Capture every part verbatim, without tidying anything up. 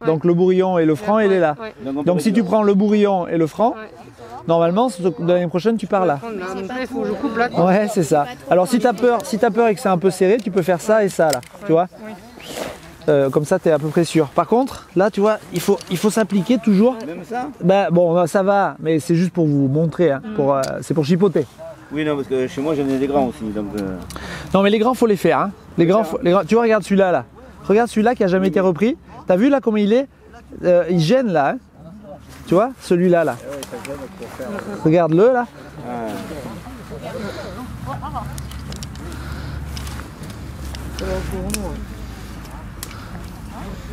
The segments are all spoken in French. ouais. Donc le bourrillon et le franc, ouais, il est là. Ouais. Donc, donc si tu prends le bourrillon et le franc, ouais. Normalement, l'année prochaine, tu pars là. Il faut que je coupe là. Ouais, c'est ça. Alors si tu as peur, si tu as peur et que c'est un peu serré, tu peux faire ça et ça là, ouais. Tu vois. Ouais. Euh, comme ça, tu es à peu près sûr. Par contre, là, tu vois, il faut, il faut s'appliquer toujours. Même ça ? Ben, bon, ça va, mais c'est juste pour vous montrer, hein, mmh. pour, euh, c'est pour chipoter. Oui, non, parce que chez moi, j'en ai des grands aussi. Donc, euh... non, mais les grands, faut les faire. Hein. Les grands, faut, les grands... Tu vois, regarde celui-là, là. Regarde celui-là qui n'a jamais oui. été repris. Tu as vu là comment il est euh, il gêne là. Hein. Tu vois, celui-là, là. là. Regarde-le, là. Ah.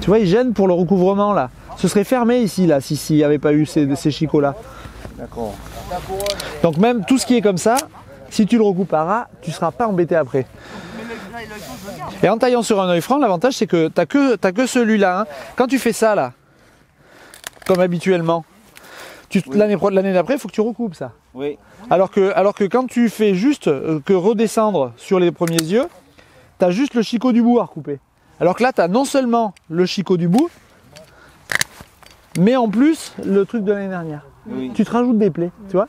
Tu vois, il gêne pour le recouvrement là. Ce serait fermé ici, là, s'il n'y avait pas eu ces, ces chicots là. D'accord. Donc, même tout ce qui est comme ça, si tu le recouperas, tu ne seras pas embêté après. Et en taillant sur un œil franc, l'avantage c'est que tu n'as que, t'as que celui-là. Hein. Quand tu fais ça là, comme habituellement, oui. l'année d'après, il faut que tu recoupes ça. Oui. Alors que, alors que quand tu fais juste que redescendre sur les premiers yeux, tu as juste le chicot du bout à recouper. Alors que là, tu as non seulement le chicot du bout, mais en plus le truc de l'année dernière. Oui. Tu te rajoutes des plaies, tu vois.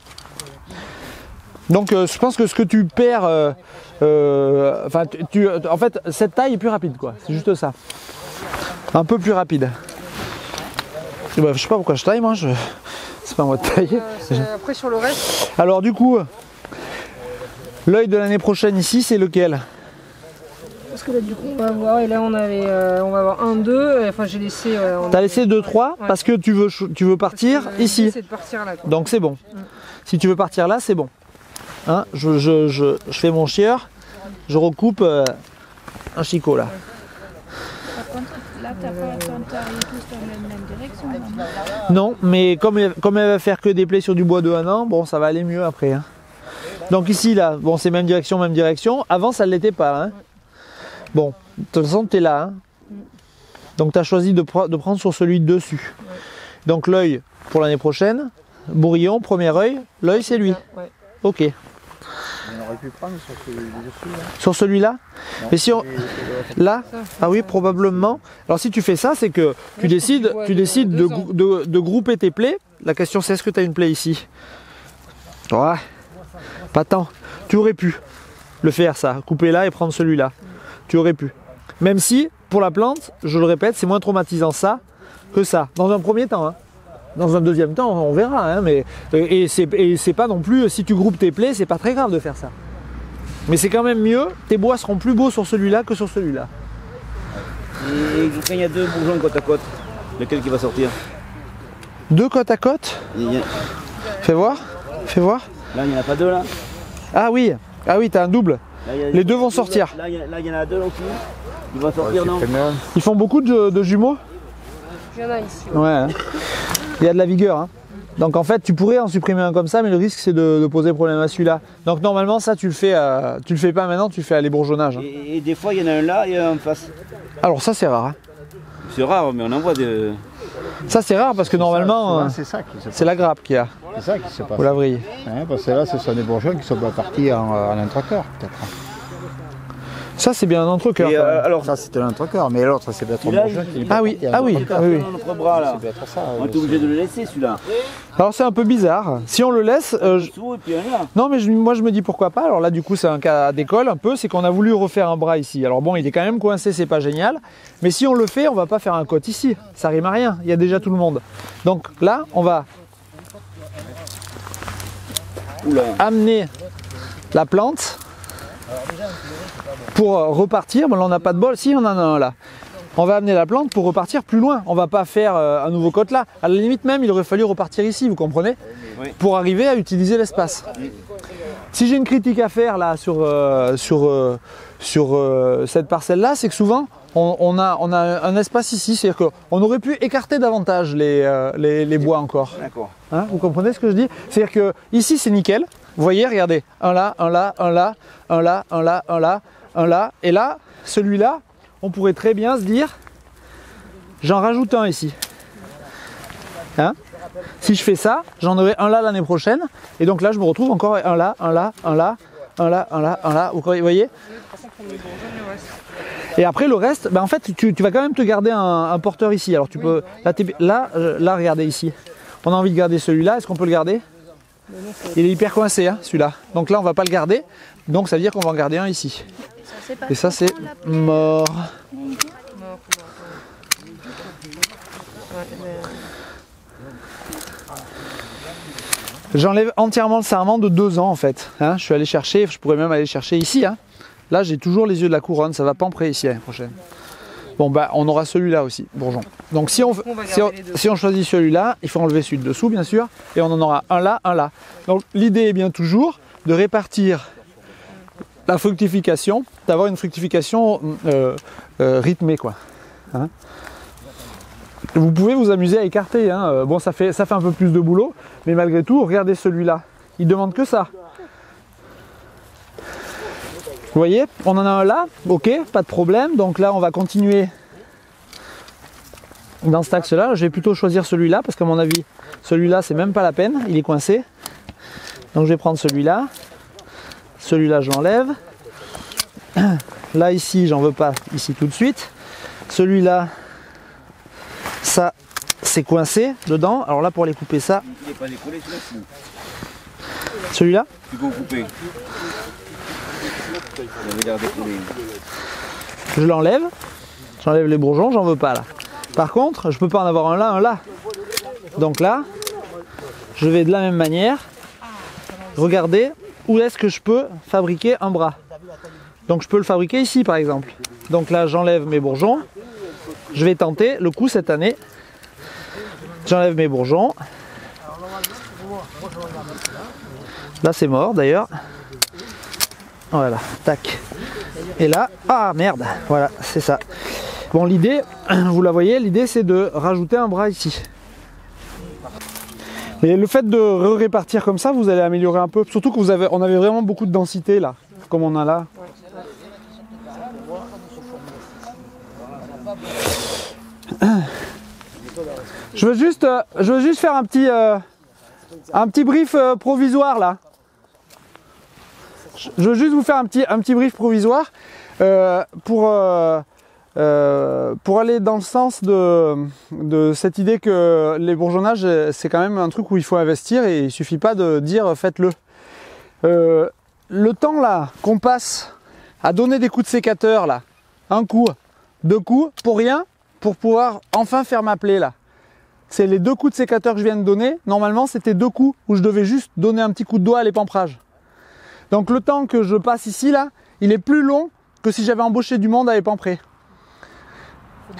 Donc euh, je pense que ce que tu perds, euh, euh, enfin, tu, en fait, cette taille est plus rapide, quoi. C'est juste ça. Un peu plus rapide. Et bah, je sais pas pourquoi je taille, moi. Je... C'est pas moi de tailler. Euh, après sur le reste. Alors du coup, l'œil de l'année prochaine ici, c'est lequel ? Parce que là du coup on va voir, et là on avait euh, on va avoir un, deux, enfin j'ai laissé... Euh, T'as laissé deux, trois, ouais. Parce que tu veux, tu veux partir que, euh, ici. De partir là, donc c'est bon. Ouais. Si tu veux partir là, c'est bon. Hein, je, je, je, je fais mon chieur, je recoupe euh, un chicot là. Par contre, là t'as pas ton taille tous dans la même direction. Non, mais comme, comme elle va faire que des plaies sur du bois de un an, bon ça va aller mieux après. Hein. Donc ici là, bon c'est même direction, même direction. Avant ça ne l'était pas. Hein. Ouais. Bon, de toute façon, tu es là. Hein. Donc, tu as choisi de, pre de prendre sur celui dessus. Ouais. Donc, l'œil pour l'année prochaine, bourrillon, premier œil, l'œil c'est lui. Ouais. Ok. On aurait pu prendre sur celui dessus. Là. Sur celui-là ? Mais si on. Là ? Ah oui, probablement. Alors, si tu fais ça, c'est que tu ouais, décides, tu décides de, de, de grouper tes plaies. La question, c'est est-ce que tu as une plaie ici ? Ouais. Pas tant. Tu aurais pu le faire, ça. Couper là et prendre celui-là. Tu aurais pu. Même si, pour la plante, je le répète, c'est moins traumatisant ça que ça. Dans un premier temps. Hein. Dans un deuxième temps, on verra. Hein, mais, et c'est pas non plus, si tu groupes tes plaies, c'est pas très grave de faire ça. Mais c'est quand même mieux, tes bois seront plus beaux sur celui-là que sur celui-là. Et quand il y a deux bourgeons côte à côte, lequel qui va sortir? Deux côte à côte a... Fais voir, fais voir. Là, il n'y en a pas deux là. Ah oui, ah oui, t'as un double. Là, les deux vont sortir. Là, il y en a deux, donc ils vont sortir, non ? Ils font beaucoup de, de jumeaux ? Il y en a ici. Ouais. Ouais, hein. Il y a de la vigueur. Hein. Donc en fait, tu pourrais en supprimer un comme ça, mais le risque c'est de, de poser problème à celui-là. Donc normalement, ça, tu le fais, euh, tu le fais pas maintenant, tu le fais à l'ébourgeonnage. Hein. Et, et des fois, il y en a un là et un en face. Alors ça, c'est rare. Hein. C'est rare, mais on en voit des. Ça c'est rare parce que normalement c'est euh, la grappe qu'il y a. C'est ça qui se passe. Ou la vrille. Ouais, parce que là ce sont des bourgeons qui sont partis en, en entrecœur peut-être. Ça c'est bien un entrecœur. Euh, alors ça c'était un entrecœur, mais l'autre c'est peut-être un bourgeon qui est ah, oui. ah oui, ah oui. Notre bras, là. Est ça, on est obligé de le laisser celui-là. Alors c'est un peu bizarre. Si on le laisse, euh, je... non mais je, moi je me dis pourquoi pas. Alors là du coup c'est un cas d'école un peu, c'est qu'on a voulu refaire un bras ici. Alors bon il est quand même coincé, c'est pas génial. Mais si on le fait, on va pas faire un côte ici. Ça rime à rien. Il y a déjà tout le monde. Donc là on va Oula. amener la plante. Pour repartir, bon, là on n'a pas de bol, si on en a un là, on va amener la plante pour repartir plus loin, on va pas faire euh, un nouveau côte là, à la limite même il aurait fallu repartir ici, vous comprenez, oui. Pour arriver à utiliser l'espace. Oui. Si j'ai une critique à faire là sur, euh, sur, euh, sur euh, cette parcelle là, c'est que souvent on, on, a, on a un espace ici, c'est-à-dire qu'on aurait pu écarter davantage les, euh, les, les bois encore. Hein, vous comprenez ce que je dis? C'est-à-dire que ici c'est nickel. Vous voyez, regardez, un là, un là, un là, un là, un là, un là, un là, et là, celui-là, on pourrait très bien se dire, j'en rajoute un ici. Hein? Si je fais ça, j'en aurai un là l'année prochaine, et donc là, je me retrouve encore un là, un là, un là, un là, un là, un là, vous voyez? Et après le reste, bah en fait tu, tu vas quand même te garder un, un porteur ici. Alors tu oui, peux. Là, là, là, regardez ici. On a envie de garder celui-là, est-ce qu'on peut le garder? Il est hyper coincé hein, celui-là. Donc là on va pas le garder. Donc ça veut dire qu'on va en garder un ici. Et ça c'est mort. J'enlève entièrement le sarment de deux ans en fait. Hein, je suis allé chercher, je pourrais même aller chercher ici. Hein. Là j'ai toujours les yeux de la couronne, ça va pamprer ici l'année prochaine. Bon bah on aura celui-là aussi, bourgeon. Donc si on, on, si on, si on choisit celui-là, il faut enlever celui de dessous bien sûr. Et on en aura un là, un là. Donc l'idée est bien toujours de répartir la fructification, d'avoir une fructification euh, euh, rythmée quoi. Hein. Vous pouvez vous amuser à écarter, hein. Bon ça fait, ça fait un peu plus de boulot, mais malgré tout, regardez celui-là, il ne demande que ça. Vous voyez, on en a un là, ok, pas de problème, donc là on va continuer dans cet axe-là, je vais plutôt choisir celui-là, parce qu'à mon avis, celui-là c'est même pas la peine, il est coincé. Donc je vais prendre celui-là, celui-là je l'enlève, là ici j'en veux pas, ici tout de suite, celui-là, ça c'est coincé dedans, alors là pour aller couper ça, celui-là, je l'enlève, j'enlève les bourgeons, j'en veux pas là. Par contre, je peux pas en avoir un là, un là. Donc là, je vais de la même manière regarder où est-ce que je peux fabriquer un bras. Donc je peux le fabriquer ici par exemple. Donc là, j'enlève mes bourgeons. Je vais tenter le coup cette année. J'enlève mes bourgeons. Là c'est mort d'ailleurs. Voilà, tac. Et là, ah merde, voilà, c'est ça. Bon l'idée, vous la voyez, l'idée c'est de rajouter un bras ici. Et le fait de répartir comme ça, vous allez améliorer un peu. Surtout qu'on avait, on avait vraiment beaucoup de densité là, comme on a là. Je veux juste, je veux juste faire un petit, euh, un petit brief euh, provisoire là. Je veux juste vous faire un petit, un petit brief provisoire euh, pour, euh, euh, pour aller dans le sens de, de cette idée que les bourgeonnages c'est quand même un truc où il faut investir et il ne suffit pas de dire faites-le. Euh, le temps là qu'on passe à donner des coups de sécateur là, un coup, deux coups, pour rien, pour pouvoir enfin faire ma plaie là. C'est les deux coups de sécateur que je viens de donner. Normalement, c'était deux coups où je devais juste donner un petit coup de doigt à l'épamprage. Donc le temps que je passe ici là, il est plus long que si j'avais embauché du monde à épamprer.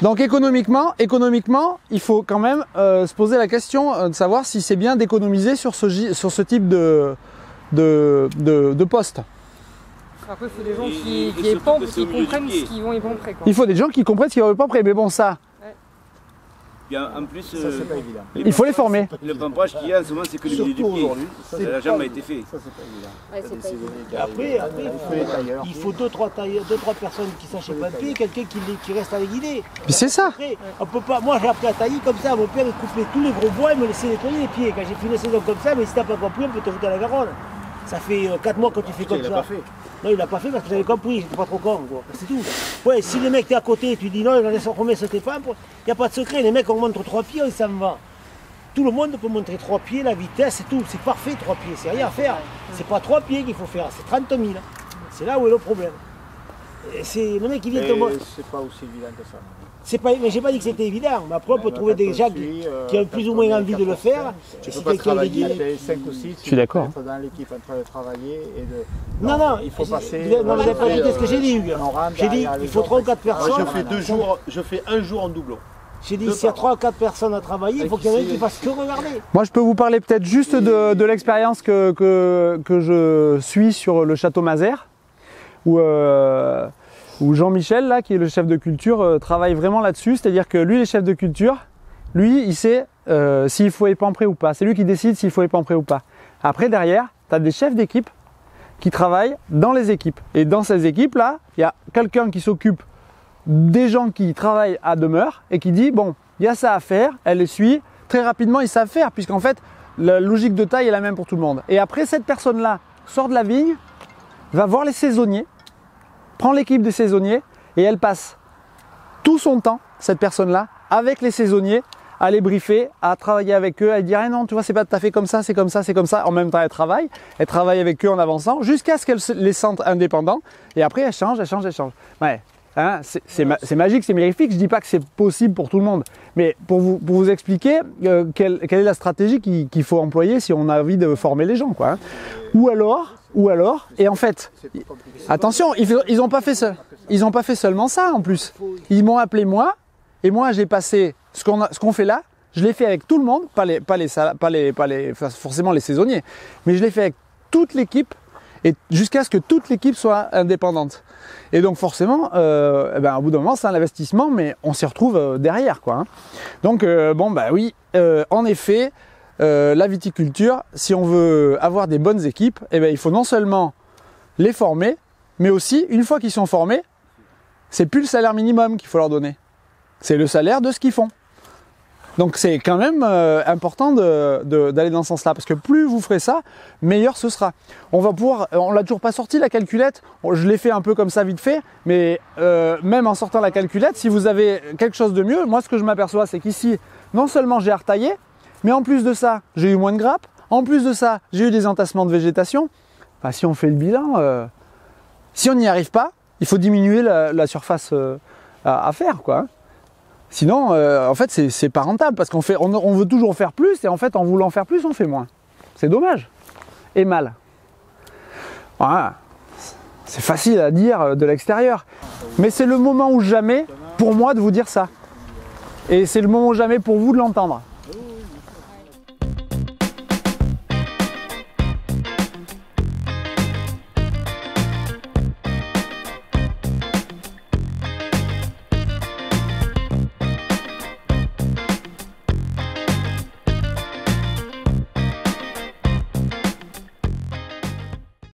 Donc économiquement, économiquement, il faut quand même euh, se poser la question euh, de savoir si c'est bien d'économiser sur ce, sur ce type de, de, de, de poste. Après, il faut des gens qui, qui épampent, qui comprennent ce qu'ils vont épamprer. Il faut des gens qui comprennent ce qu'ils vont épamprer, mais bon ça... Bien, en plus, ça, euh, pas évident. Il faut les former. Le pampage qu'il y a en ce moment, c'est que le milieu du pied. Ça n'a jamais été fait. Ça, c'est pas évident. Ouais, après, après euh, il faut deux trois personnes qui sachent épamprer, quelqu'un qui, qui reste avec l'idée. Mais c'est ça. Après, on peut pas, moi, j'ai appris à tailler comme ça. Mon père il coupait tous les gros bois et me laissait nettoyer les pieds. Quand j'ai fait une saison comme ça, mais si t'as pas compris, on peut te jeter à la Garonne. Ça fait quatre mois que tu fais comme ça. Il l'a pas fait. Non, il l'a pas fait parce que j'avais compris, j'étais pas trop con, quoi. C'est tout. Ouais, si le mec t'es à côté, tu dis non, il en laisse combien ce t'es pas, il n'y a pas de secret. Les mecs, on montre trois pieds, on s'en va. Tout le monde peut montrer trois pieds, la vitesse, c'est tout. C'est parfait, trois pieds, c'est rien à faire. C'est pas trois pieds qu'il faut faire, c'est trente mille. C'est là où est le problème. C'est le mec qui vient te montrer. C'est pas aussi évident que ça. Pas, mais j'ai pas dit que c'était évident, mais après on peut trouver des gens qui, qui ont plus ou moins envie de le faire. Tu peux pas travailler cinq ou six, je suis d'accord. Dans l'équipe en train de travailler et de... Non, non, il faut passer... Non, mais j'ai pas dit ce que j'ai dit, Hugues. J'ai dit, il faut trois ou quatre personnes. Je fais deux jours, je fais un jour en doublon. J'ai dit, s'il y a trois ou quatre personnes à travailler, il faut qu'il y en ait qui fassent que regarder. Moi, je peux vous parler peut-être juste de, de l'expérience que, que, que je suis sur le château Mazères, où... Euh, où Jean-Michel, là, qui est le chef de culture, euh, travaille vraiment là-dessus. C'est-à-dire que lui, les chefs de culture, lui, il sait euh, s'il faut épamprer ou pas. C'est lui qui décide s'il faut épamprer ou pas. Après, derrière, tu as des chefs d'équipe qui travaillent dans les équipes. Et dans ces équipes-là, il y a quelqu'un qui s'occupe des gens qui travaillent à demeure et qui dit, bon, il y a ça à faire, elle les suit. Très rapidement, ils savent faire, puisqu'en fait, la logique de taille est la même pour tout le monde. Et après, cette personne-là sort de la vigne, va voir les saisonniers, prend l'équipe des saisonniers et elle passe tout son temps, cette personne-là, avec les saisonniers, à les briefer, à travailler avec eux, à dire hey « non, tu vois, c'est pas tout à fait comme ça, c'est comme ça, c'est comme ça ». En même temps, elle travaille, elle travaille avec eux en avançant jusqu'à ce qu'elle les sente indépendants et après, elle change, elle change, elle change. Ouais, hein, c'est ma magique, c'est magnifique, je ne dis pas que c'est possible pour tout le monde, mais pour vous, pour vous expliquer euh, quelle, quelle est la stratégie qu'il qu'il faut employer si on a envie de former les gens, quoi, hein. Ou alors… Ou alors, et en fait, attention, ils n'ont pas, pas fait seulement ça en plus. Ils m'ont appelé moi, et moi j'ai passé ce qu'on qu'on fait là, je l'ai fait avec tout le monde, pas, les, pas, les, pas, les, pas les, forcément les saisonniers, mais je l'ai fait avec toute l'équipe, et jusqu'à ce que toute l'équipe soit indépendante. Et donc forcément, euh, ben, au bout d'un moment, c'est un investissement, mais on s'y retrouve derrière, quoi, hein. Donc, euh, bon, bah oui, euh, en effet… Euh, la viticulture, si on veut avoir des bonnes équipes, eh bien, il faut non seulement les former, mais aussi, une fois qu'ils sont formés, c'est plus le salaire minimum qu'il faut leur donner. C'est le salaire de ce qu'ils font. Donc c'est quand même euh, important d'aller dans ce sens-là, parce que plus vous ferez ça, meilleur ce sera. On va pouvoir, on l'a toujours pas sorti la calculette, je l'ai fait un peu comme ça vite fait, mais euh, même en sortant la calculette, si vous avez quelque chose de mieux, moi ce que je m'aperçois, c'est qu'ici, non seulement j'ai à retailler, mais en plus de ça, j'ai eu moins de grappes. En plus de ça, j'ai eu des entassements de végétation. Enfin, si on fait le bilan, euh, si on n'y arrive pas, il faut diminuer la, la surface euh, à, à faire, quoi. Sinon, euh, en fait, c'est pas rentable parce qu'on fait, on, on veut toujours faire plus et en fait, en voulant faire plus, on fait moins. C'est dommage et mal. Voilà. C'est facile à dire de l'extérieur, mais c'est le moment ou jamais pour moi de vous dire ça. Et c'est le moment ou jamais pour vous de l'entendre.